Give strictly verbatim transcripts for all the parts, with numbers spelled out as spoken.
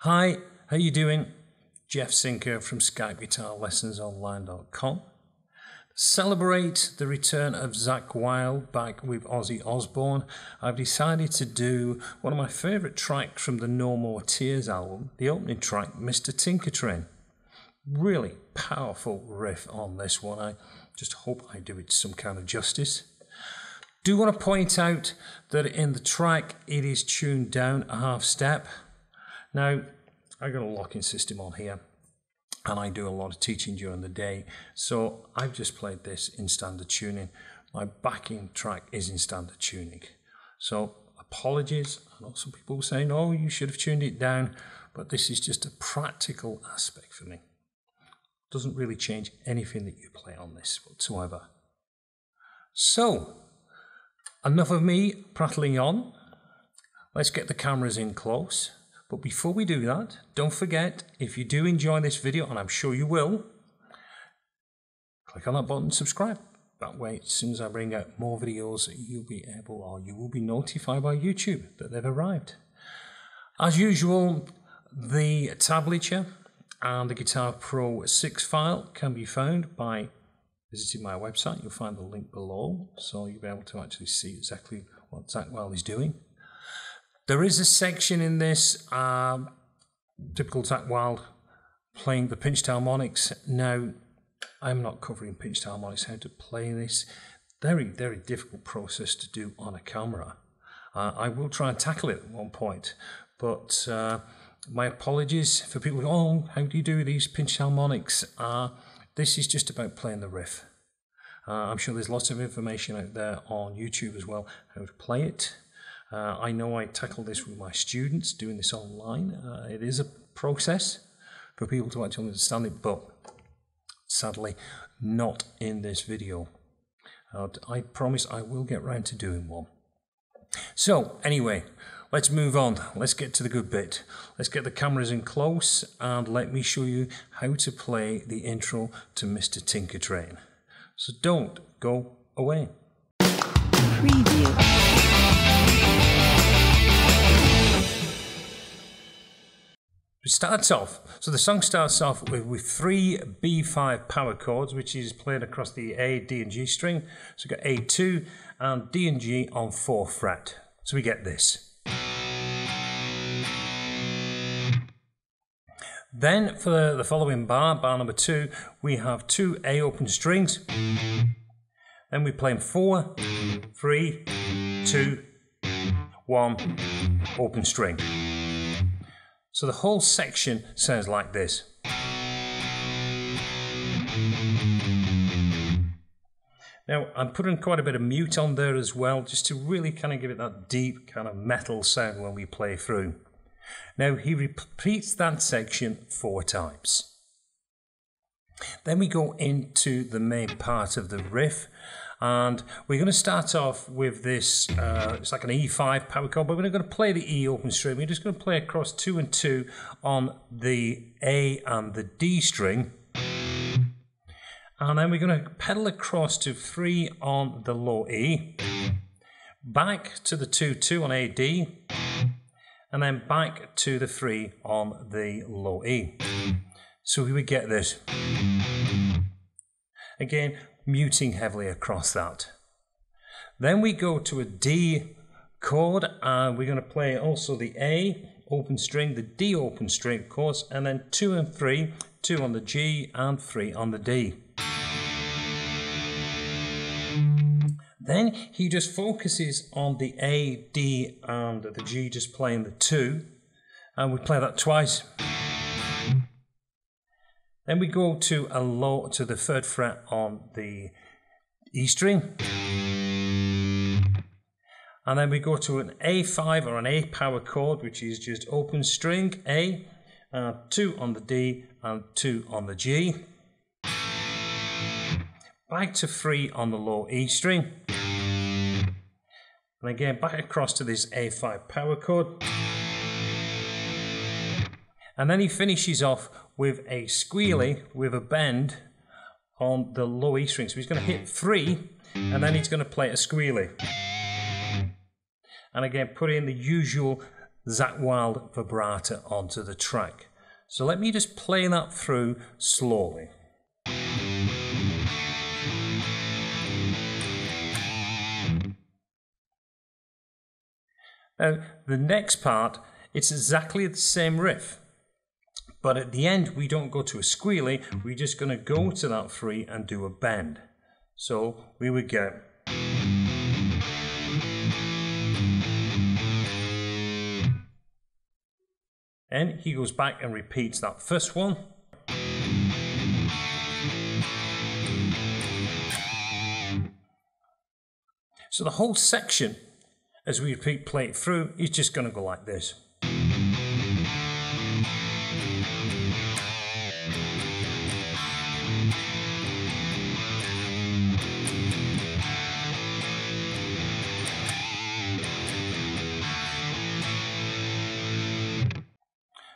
Hi, how you doing? Jeff Sinker from Skype Guitar Lessons Online dot com. Celebrate the return of Zakk Wylde back with Ozzy Osbourne. I've decided to do one of my favourite tracks from the No More Tears album, the opening track, Mister Tinkertrain. Really powerful riff on this one. I just hope I do it some kind of justice. Do want to point out that in the track it is tuned down a half step. Now, I've got a locking system on here and I do a lot of teaching during the day, so I've just played this in standard tuning. My backing track is in standard tuning, so apologies. I know some people saying, oh, you should have tuned it down, but this is just a practical aspect for me. Doesn't really change anything that you play on this whatsoever. So, enough of me prattling on. Let's get the cameras in close. But before we do that, don't forget, if you do enjoy this video, and I'm sure you will, click on that button, subscribe. That way, as soon as I bring out more videos, you'll be able, or you will be notified by YouTube that they've arrived. As usual, the tablature and the Guitar Pro six file can be found by visiting my website. You'll find the link below, so you'll be able to actually see exactly what Zakk Wylde is doing. There is a section in this, um, typical Zakk Wylde, playing the pinched harmonics. Now, I'm not covering pinched harmonics, how to play this. Very, very difficult process to do on a camera. Uh, I will try and tackle it at one point, but uh, my apologies for people who go, oh, how do you do these pinched harmonics? Uh, this is just about playing the riff. Uh, I'm sure there's lots of information out there on YouTube as well, how to play it. Uh, I know I tackle this with my students doing this online. Uh, it is a process for people to actually understand it, but sadly not in this video. Uh, I promise I will get round to doing one. So anyway, let's move on. Let's get to the good bit. Let's get the cameras in close and let me show you how to play the intro to Mister Tinkertrain. So don't go away. Preview. It starts off, so the song starts off with, with three B five power chords, which is played across the A, D and G string. So we've got A two and D and G on fourth fret. So we get this. Then for the, the following bar, bar number two, we have two A open strings. Then we play four, three, two, one, open string. So the whole section sounds like this. Now I'm putting quite a bit of mute on there as well, just to really kind of give it that deep kind of metal sound when we play through. Now he repeats that section four times. Then we go into the main part of the riff. And we're going to start off with this, uh, it's like an E five power chord, but we're not going to play the E open string. We're just going to play across two and two on the A and the D string. And then we're going to pedal across to three on the low E, back to the two, two on A, D, and then back to the three on the low E. So we would get this. Again, muting heavily across that. Then we go to a D chord and we're going to play also the A open string, the D open string of course, and then two and three, two on the G and three on the D. Then he just focuses on the A, D and the G, just playing the two, and we play that twice. Then we go to a low to the third fret on the E string. And then we go to an A five or an A power chord, which is just open string, A, and two on the D and two on the G. Back to three on the low E string. And again, back across to this A five power chord. And then he finishes off with a squealy, with a bend on the low E string. So he's going to hit three, and then he's going to play a squealy. And again, put in the usual Zakk Wylde vibrato onto the track. So let me just play that through slowly. Now, the next part, it's exactly the same riff. But at the end, we don't go to a squealy, we're just going to go to that three and do a bend. So we would get... Then he goes back and repeats that first one. So the whole section, as we repeat play it through, is just going to go like this.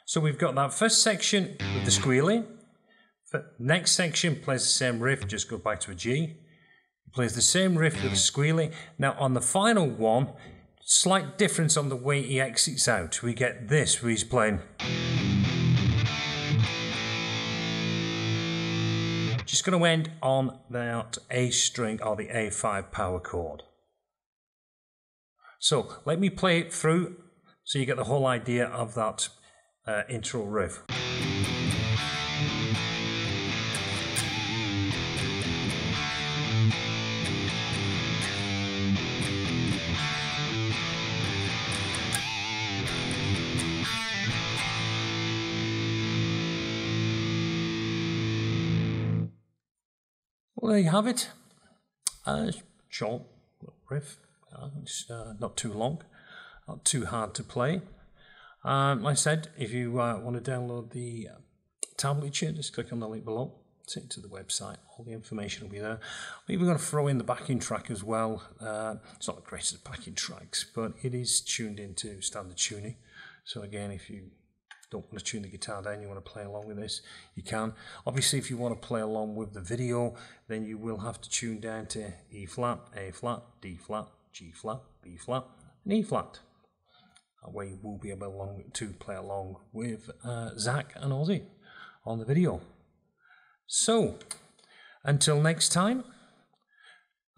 So we've got that first section with the squealing. The next section plays the same riff, just go back to a G. It plays the same riff with the squealing. Now on the final one, slight difference on the way he exits out. We get this, where he's playing. Just going to end on that A string or the A five power chord. So let me play it through so you get the whole idea of that Uh, intro riff. Well, there you have it. Uh, short riff. Uh, it's uh, not too long, not too hard to play. Um, like I said, if you uh, want to download the uh, tablature, just click on the link below, take it to the website, all the information will be there. We're going to throw in the backing track as well. Uh, it's not the greatest backing tracks, but it is tuned into standard tuning. So again, if you don't want to tune the guitar down, you want to play along with this, you can. Obviously, if you want to play along with the video, then you will have to tune down to E flat, A flat, D flat, G flat, B flat, and E flat. Where you will be able to play along with uh, Zakk and Ozzy on the video. So, until next time,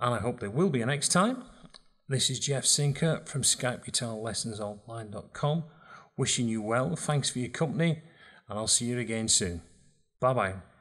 and I hope there will be a next time, this is Jeff Sinker from Skype Guitar Lessons Online dot com, wishing you well, thanks for your company, and I'll see you again soon. Bye-bye.